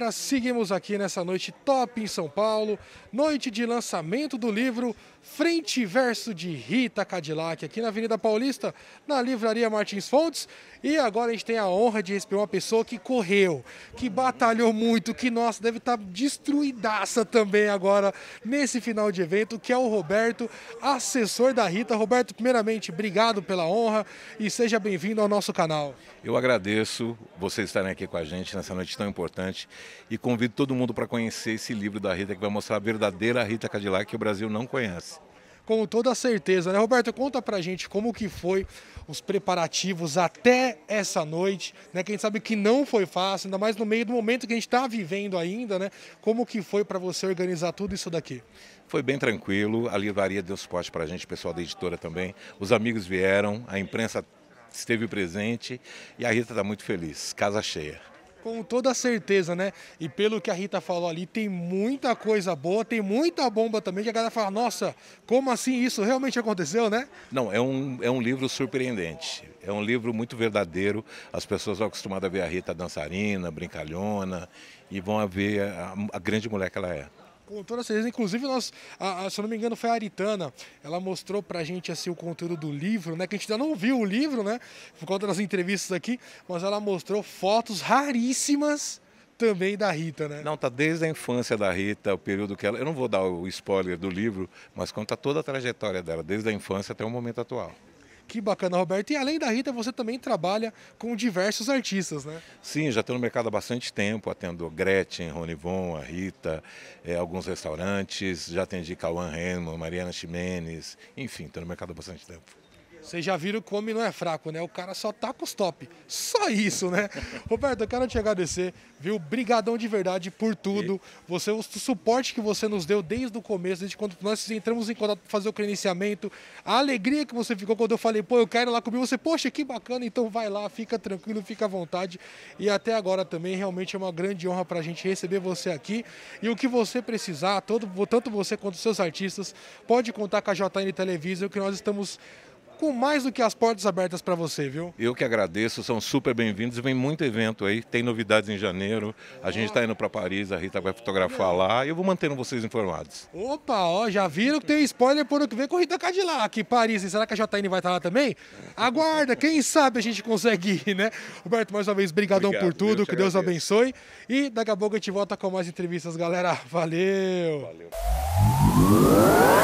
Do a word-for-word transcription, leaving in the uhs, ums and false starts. galera, seguimos aqui nessa noite top em São Paulo, noite de lançamento do livro Frente e Verso de Rita Cadillac, aqui na Avenida Paulista, na Livraria Martins Fontes. E agora a gente tem a honra de receber uma pessoa que correu, que batalhou muito, que, nossa, deve estar destruidaça também agora nesse final de evento, que é o Roberto, assessor da Rita. Roberto, primeiramente, obrigado pela honra e seja bem-vindo ao nosso canal. Eu agradeço vocês estarem aqui com a gente nessa noite tão importante e convido todo mundo para conhecer esse livro da Rita, que vai mostrar a verdadeira Rita Cadillac que o Brasil não conhece. Com toda certeza, né, Roberto? Conta pra gente como que foi os preparativos até essa noite, né? Que a gente sabe que não foi fácil, ainda mais no meio do momento que a gente está vivendo ainda, né? Como que foi para você organizar tudo isso daqui? Foi bem tranquilo, a livraria deu suporte pra gente, o pessoal da editora também, os amigos vieram, a imprensa esteve presente e a Rita tá muito feliz, casa cheia. Com toda certeza, né? E pelo que a Rita falou ali, tem muita coisa boa, tem muita bomba também, que a galera fala, nossa, como assim isso realmente aconteceu, né? Não, é um, é um livro surpreendente, é um livro muito verdadeiro. As pessoas estão acostumadas a ver a Rita dançarina, brincalhona, e vão ver a, a grande mulher que ela é. Com toda certeza, inclusive nós, a, a, se eu não me engano foi a Aritana, ela mostrou pra gente assim o conteúdo do livro, né, que a gente ainda não viu o livro, né, por conta das entrevistas aqui, mas ela mostrou fotos raríssimas também da Rita, né? Não, tá desde a infância da Rita, o período que ela... Eu não vou dar o spoiler do livro, mas conta toda a trajetória dela, desde a infância até o momento atual. Que bacana, Roberto. E além da Rita, você também trabalha com diversos artistas, né? Sim, já estou no mercado há bastante tempo, atendo Gretchen, Ronivon, a Rita, é, alguns restaurantes, já atendi Cauã Henman, Mariana Ximenes, enfim, estou no mercado há bastante tempo. Vocês já viram que o homem não é fraco, né? O cara só tá com os top. Só isso, né? Roberto, eu quero te agradecer, viu? Brigadão de verdade por tudo. Você, o suporte que você nos deu desde o começo, desde quando nós entramos em contato para fazer o credenciamento. A alegria que você ficou quando eu falei, pô, eu quero ir lá comigo. Você, poxa, que bacana, então vai lá, fica tranquilo, fica à vontade. E até agora também, realmente é uma grande honra pra gente receber você aqui. E o que você precisar, todo, tanto você quanto os seus artistas, pode contar com a J N Television, que nós estamos... com mais do que as portas abertas para você, viu? Eu que agradeço, são super bem-vindos, vem muito evento aí, tem novidades em janeiro, a gente está indo para Paris, a Rita vai fotografar lá e eu vou mantendo vocês informados. Opa, ó, já viram que tem spoiler por o que vem com Rita Cadillac, Paris, e será que a J N vai estar lá também? Aguarda, quem sabe a gente consegue ir, né? Roberto, mais uma vez, brigadão. Obrigado, por tudo, que Deus agradeço. Abençoe e daqui a pouco a gente volta com mais entrevistas, galera, valeu! Valeu!